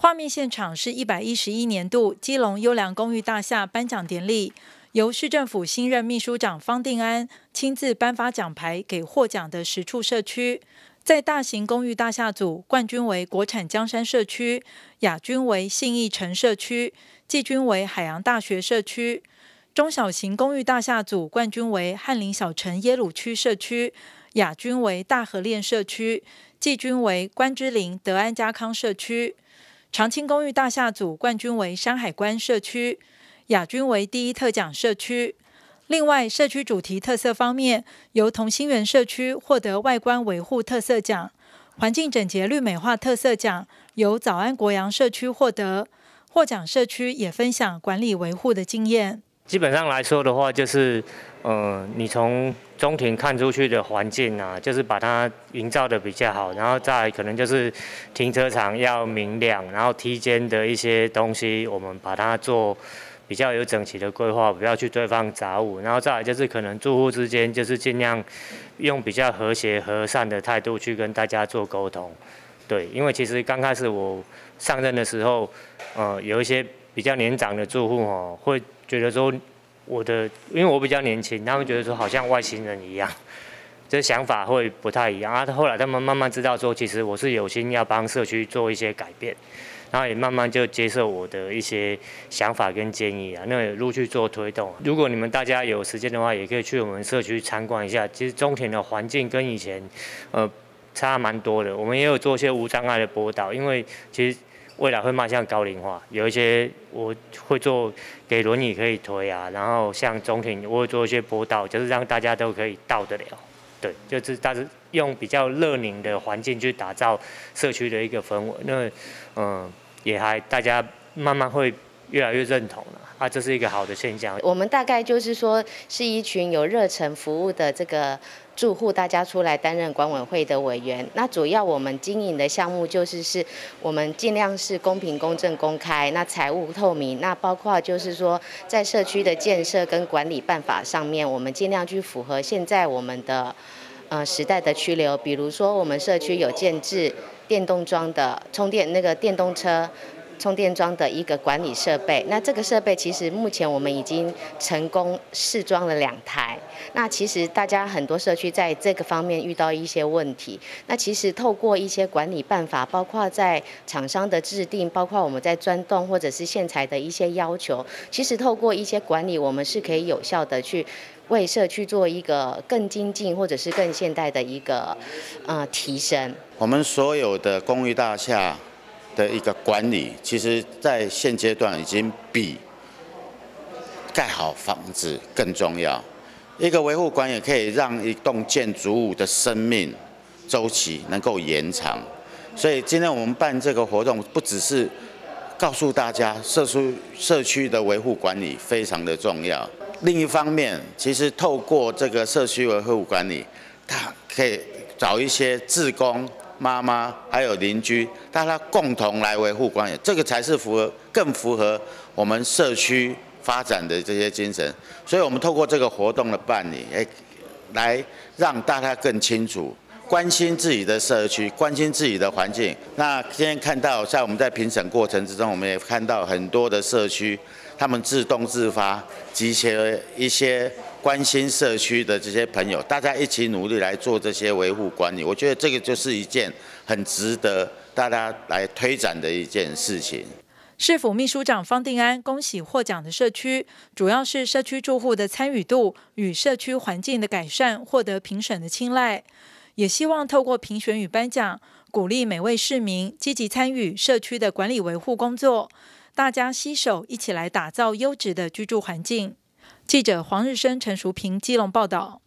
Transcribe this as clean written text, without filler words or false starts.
画面现场是111年度基隆优良公寓大厦颁奖典礼，由市政府新任秘书长方定安亲自颁发奖牌给获奖的10处社区。在大型公寓大厦组，冠军为国产江山社区，亚军为信义城社区，季军为海洋大学社区。中小型公寓大厦组冠军为翰林小城耶鲁区社区，亚军为大河恋社区，季军为关之琳德安家康社区。 长青公寓大厦组冠军为山海关社区，亚军为第一特奖社区。另外，社区主题特色方面，由同心园社区获得外观维护特色奖；环境整洁绿美化特色奖由早安国阳社区获得。获奖社区也分享管理维护的经验。基本上来说的话，就是你从中庭看出去的环境啊，就是把它营造的比较好，然后再来可能就是停车场要明亮，然后梯间的一些东西，我们把它做比较有整齐的规划，不要去堆放杂物，然后再来就是可能住户之间就是尽量用比较和谐和善的态度去跟大家做沟通，对，因为其实刚开始我上任的时候，有一些比较年长的住户哦，会觉得说。 因为我比较年轻，他们觉得说好像外星人一样，这想法会不太一样啊。后来他们慢慢知道说，其实我是有心要帮社区做一些改变，然后也慢慢就接受我的一些想法跟建议啊，那也陆续做推动。如果你们大家有时间的话，也可以去我们社区参观一下。其实中庭的环境跟以前差蛮多的，我们也有做一些无障碍的坡道，因为其实。 未来会迈向高龄化，有一些我会做给轮椅可以推啊，然后像中庭我会做一些坡道，就是让大家都可以到得了。对，就是但是用比较热宁的环境去打造社区的一个氛围，那也还大家慢慢会越来越认同了。 啊，这是一个好的现象。我们大概就是说，是一群有热忱服务的这个住户，大家出来担任管委会的委员。那主要我们经营的项目就是我们尽量是公平、公正、公开，那财务透明，那包括就是说在社区的建设跟管理办法上面，我们尽量去符合现在我们的时代的趋流。比如说，我们社区有建置电动桩的充电那个电动车。 充电桩的一个管理设备，那这个设备其实目前我们已经成功试装了2台。那其实大家很多社区在这个方面遇到一些问题，那其实透过一些管理办法，包括在厂商的制定，包括我们在钻洞或者是线材的一些要求，其实透过一些管理，我们是可以有效的去。 为社区做一个更精进或者是更现代的一个提升。我们所有的公寓大厦的一个管理，其实在现阶段已经比盖好房子更重要。一个维护管理可以让一栋建筑物的生命周期能够延长。所以今天我们办这个活动，不只是告诉大家社区的维护管理非常的重要。 另一方面，其实透过这个社区维护管理，他可以找一些志工、妈妈还有邻居，大家共同来维护管理，这个才是更符合我们社区发展的这些精神。所以，我们透过这个活动的办理，来让大家更清楚关心自己的社区，关心自己的环境。那今天看到，在我们在评审过程之中，我们也看到很多的社区。 他们自动自发，集结一些关心社区的这些朋友，大家一起努力来做这些维护管理。我觉得这个就是一件很值得大家来推展的一件事情。市府秘书长方定安恭喜获奖的社区，主要是社区住户的参与度与社区环境的改善获得评审的青睐，也希望透过评选与颁奖，鼓励每位市民积极参与社区的管理维护工作。 大家携手一起来打造优质的居住环境。记者黄日升、陈淑平，基隆报道。